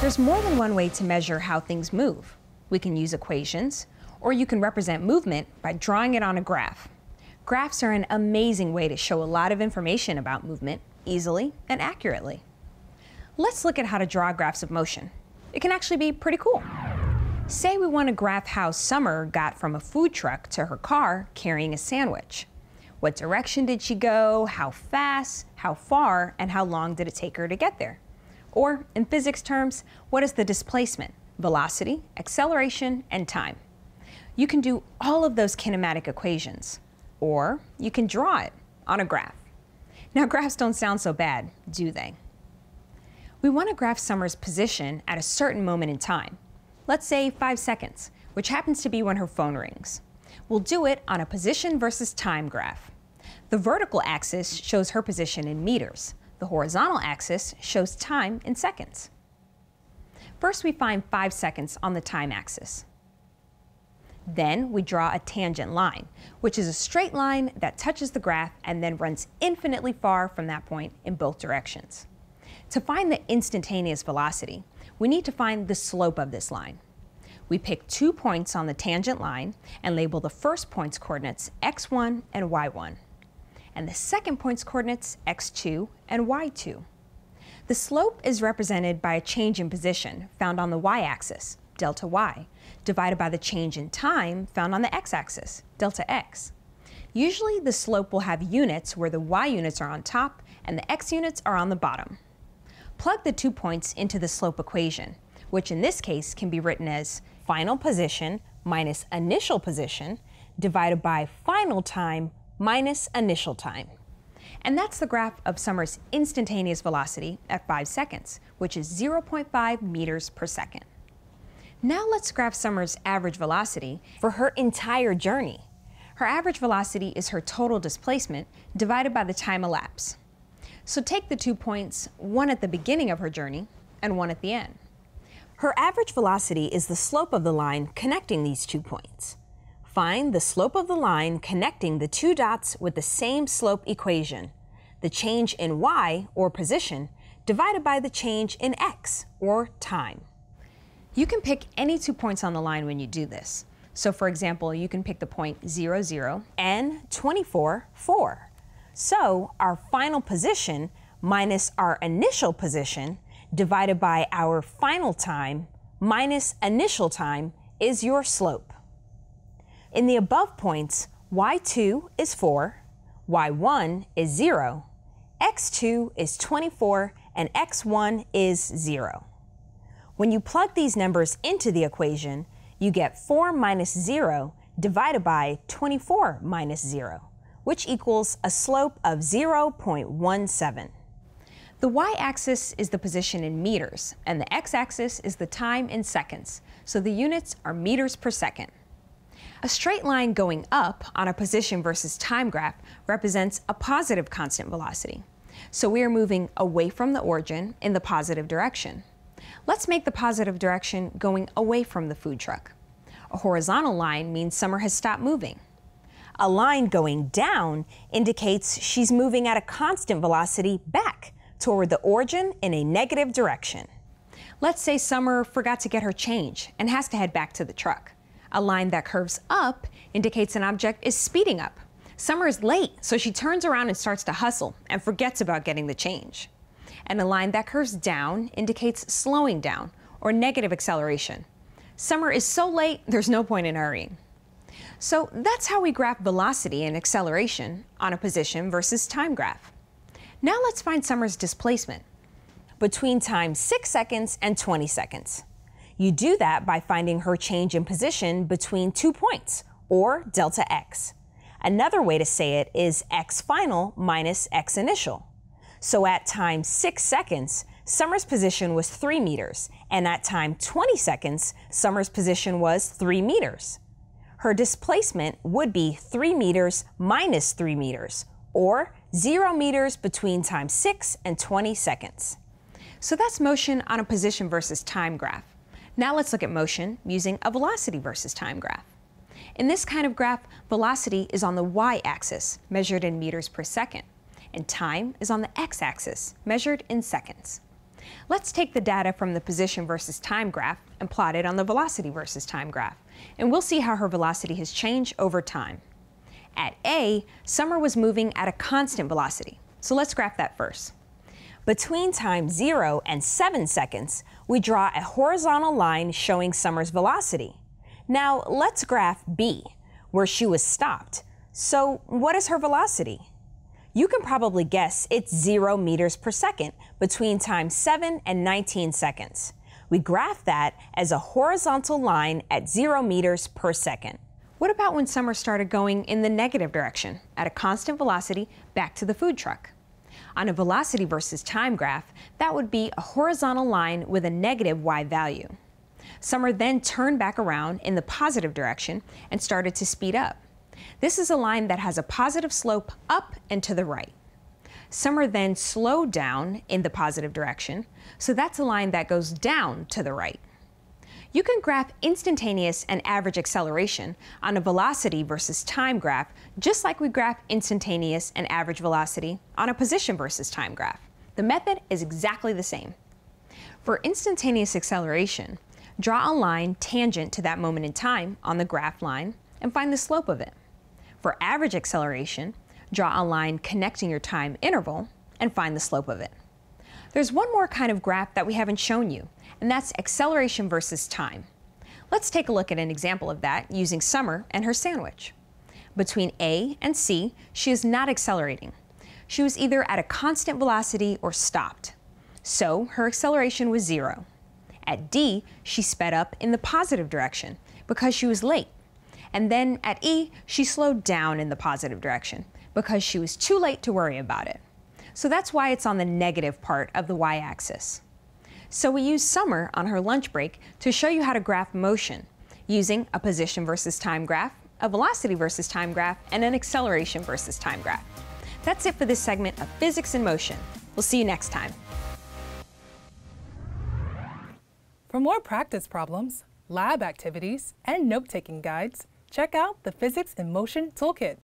There's more than one way to measure how things move. We can use equations, or you can represent movement by drawing it on a graph. Graphs are an amazing way to show a lot of information about movement easily and accurately. Let's look at how to draw graphs of motion. It can actually be pretty cool. Say we want to graph how Summer got from a food truck to her car carrying a sandwich. What direction did she go? How fast? How far? And how long did it take her to get there? Or, in physics terms, what is the displacement, velocity, acceleration, and time? You can do all of those kinematic equations, or you can draw it on a graph. Now, graphs don't sound so bad, do they? We want to graph Summer's position at a certain moment in time, let's say 5 seconds, which happens to be when her phone rings. We'll do it on a position versus time graph. The vertical axis shows her position in meters. The horizontal axis shows time in seconds. First, we find 5 seconds on the time axis. Then we draw a tangent line, which is a straight line that touches the graph and then runs infinitely far from that point in both directions. To find the instantaneous velocity, we need to find the slope of this line. We pick 2 points on the tangent line and label the first point's coordinates x1 and y1. And the second point's coordinates x2 and y2. The slope is represented by a change in position found on the y-axis, delta y, divided by the change in time found on the x-axis, delta x. Usually the slope will have units where the y-units are on top and the x-units are on the bottom. Plug the 2 points into the slope equation, which in this case can be written as final position minus initial position divided by final time minus initial time. And that's the graph of Summer's instantaneous velocity at 5 seconds, which is 0.5 meters per second. Now let's graph Summer's average velocity for her entire journey. Her average velocity is her total displacement divided by the time elapsed. So take the 2 points, one at the beginning of her journey and one at the end. Her average velocity is the slope of the line connecting these 2 points. Find the slope of the line connecting the two dots with the same slope equation, the change in y, or position, divided by the change in x, or time. You can pick any 2 points on the line when you do this. So for example, you can pick the point 0, 0 and 24, 4. So our final position minus our initial position divided by our final time minus initial time is your slope. In the above points, y2 is 4, y1 is 0, x2 is 24, and x1 is 0. When you plug these numbers into the equation, you get 4 minus 0 divided by 24 minus 0, which equals a slope of 0.17. The y-axis is the position in meters, and the x-axis is the time in seconds, so the units are meters per second. A straight line going up on a position versus time graph represents a positive constant velocity. So we are moving away from the origin in the positive direction. Let's make the positive direction going away from the food truck. A horizontal line means Summer has stopped moving. A line going down indicates she's moving at a constant velocity back toward the origin in a negative direction. Let's say Summer forgot to get her change and has to head back to the truck. A line that curves up indicates an object is speeding up. Summer is late, so she turns around and starts to hustle and forgets about getting the change. And a line that curves down indicates slowing down or negative acceleration. Summer is so late, there's no point in hurrying. So that's how we graph velocity and acceleration on a position versus time graph. Now let's find Summer's displacement between time 6 seconds and 20 seconds. You do that by finding her change in position between 2 points, or delta x. Another way to say it is x final minus x initial. So at time 6 seconds, Summer's position was 3 meters, and at time 20 seconds, Summer's position was 3 meters. Her displacement would be 3 meters minus 3 meters, or 0 meters between time 6 and 20 seconds. So that's motion on a position versus time graph. Now let's look at motion using a velocity versus time graph. In this kind of graph, velocity is on the y-axis, measured in meters per second, and time is on the x-axis, measured in seconds. Let's take the data from the position versus time graph and plot it on the velocity versus time graph, and we'll see how her velocity has changed over time. At A, Summer was moving at a constant velocity, so let's graph that first. Between time 0 and 7 seconds, we draw a horizontal line showing Summer's velocity. Now let's graph B, where she was stopped. So what is her velocity? You can probably guess it's 0 meters per second between time 7 and 19 seconds. We graph that as a horizontal line at 0 meters per second. What about when Summer started going in the negative direction at a constant velocity back to the food truck? On a velocity versus time graph, that would be a horizontal line with a negative y value. Summer then turned back around in the positive direction and started to speed up. This is a line that has a positive slope up and to the right. Summer then slowed down in the positive direction, so that's a line that goes down to the right. You can graph instantaneous and average acceleration on a velocity versus time graph, just like we graph instantaneous and average velocity on a position versus time graph. The method is exactly the same. For instantaneous acceleration, draw a line tangent to that moment in time on the graph line and find the slope of it. For average acceleration, draw a line connecting your time interval and find the slope of it. There's one more kind of graph that we haven't shown you, and that's acceleration versus time. Let's take a look at an example of that using Summer and her sandwich. Between A and C, she is not accelerating. She was either at a constant velocity or stopped. So her acceleration was 0. At D, she sped up in the positive direction because she was late. And then at E, she slowed down in the positive direction because she was too late to worry about it. So that's why it's on the negative part of the y-axis. So we used Summer on her lunch break to show you how to graph motion using a position versus time graph, a velocity versus time graph, and an acceleration versus time graph. That's it for this segment of Physics in Motion. We'll see you next time. For more practice problems, lab activities, and note-taking guides, check out the Physics in Motion Toolkit.